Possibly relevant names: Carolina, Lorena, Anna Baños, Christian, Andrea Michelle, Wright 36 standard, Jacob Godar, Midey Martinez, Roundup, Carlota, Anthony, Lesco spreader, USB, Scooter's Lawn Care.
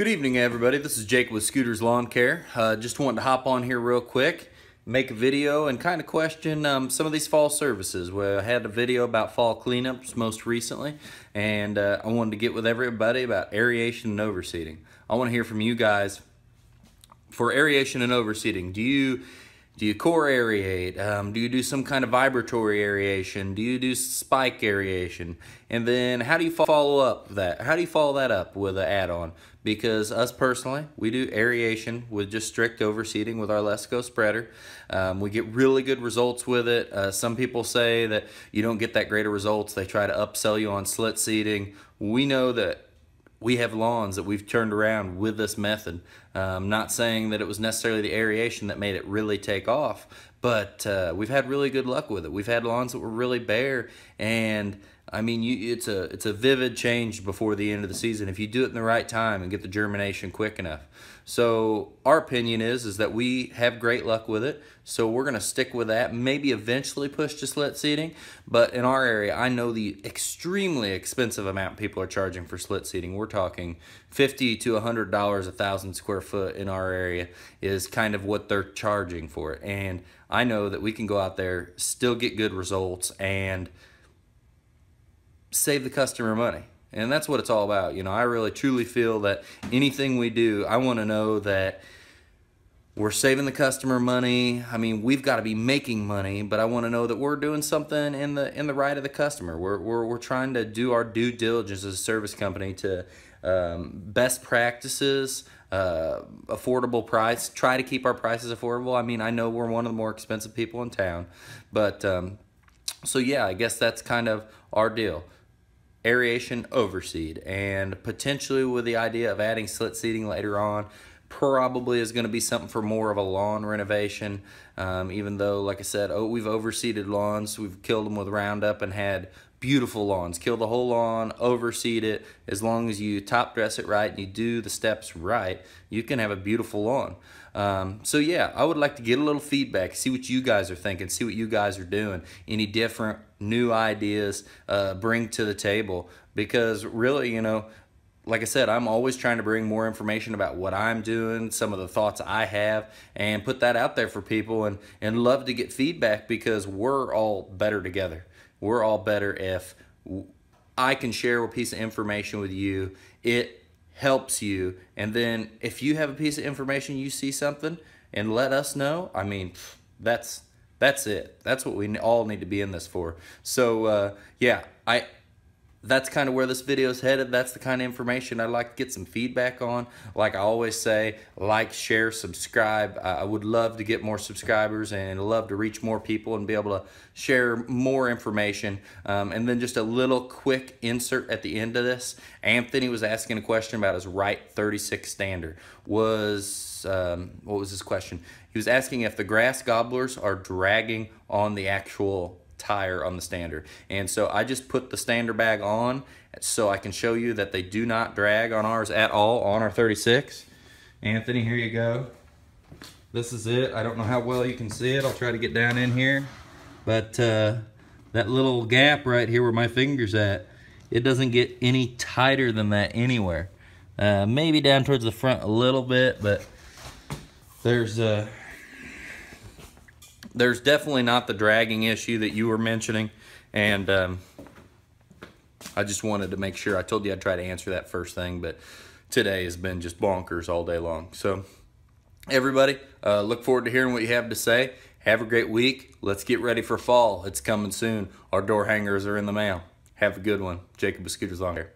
Good evening, everybody. This is Jacob with Scooter's Lawn Care. Just wanted to hop on here real quick, make a video, and kind of question some of these fall services. Well, I had a video about fall cleanups most recently, and I wanted to get with everybody about aeration and overseeding. I want to hear from you guys for aeration and overseeding. Do you core aerate? Do you do some kind of vibratory aeration? Do you do spike aeration? And then how do you follow up that? How do you follow that up with an add-on? Because us personally, we do aeration with just strict overseeding with our Lesco spreader. We get really good results with it. Some people say that you don't get that great of results. They try to upsell you on slit seeding. We know that we have lawns that we've turned around with this method. Not saying that it was necessarily the aeration that made it really take off, but we've had really good luck with it. We've had lawns that were really bare, and I mean, it's a vivid change before the end of the season if you do it in the right time and get the germination quick enough. So our opinion is that we have great luck with it, so we're gonna stick with that, maybe eventually push to slit seeding. But in our area, I know the extremely expensive amount people are charging for slit seeding. We're talking $50 to $100 a 1,000 square foot in our area is kind of what they're charging for it. And I know that we can go out there, still get good results, and save the customer money. And that's what it's all about. You know, I really truly feel that anything we do, I want to know that we're saving the customer money. I mean, we've got to be making money, but I want to know that we're doing something in the right of the customer. We're trying to do our due diligence as a service company to best practices, affordable price, try to keep our prices affordable. I mean, I know we're one of the more expensive people in town, but so yeah, I guess that's kind of our deal. Aeration, overseed, and potentially with the idea of adding slit seeding later on. Probably is going to be something for more of a lawn renovation, even though, like I said, oh, we've overseeded lawns. We've killed them with Roundup and had beautiful lawns. Kill the whole lawn, overseed it. As long as you top dress it right and you do the steps right, you can have a beautiful lawn. So yeah, I would like to get a little feedback, see what you guys are thinking, see what you guys are doing, any different new ideas bring to the table. Because really, you know, like I said, I'm always trying to bring more information about what I'm doing, some of the thoughts I have, and put that out there for people, and love to get feedback, because we're all better together. We're all better if I can share a piece of information with you. It helps you. And then if you have a piece of information, you see something, and let us know. I mean, that's it. That's what we all need to be in this for. So yeah, that's kind of where this video is headed. That's the kind of information I'd like to get some feedback on. Like I always say, like, share, subscribe. I would love to get more subscribers and love to reach more people and be able to share more information. And then just a little quick insert at the end of this. Anthony was asking a question about his Wright 36 standard. What was his question? He was asking if the grass gobblers are dragging on the actual tire on the stander. And so I just put the stander bag on so I can show you that they do not drag on ours at all, on our 36. Anthony, here you go. This is it. I don't know how well you can see it. I'll try to get down in here, but that little gap right here where my finger's at, it doesn't get any tighter than that anywhere. Maybe down towards the front a little bit, but there's definitely not the dragging issue that you were mentioning. And I just wanted to make sure. I told you I'd try to answer that first thing, but today has been just bonkers all day long. So everybody, look forward to hearing what you have to say. Have a great week. Let's get ready for fall. It's coming soon. Our door hangers are in the mail. Have a good one. Jacob with Scooter's Lawn Care.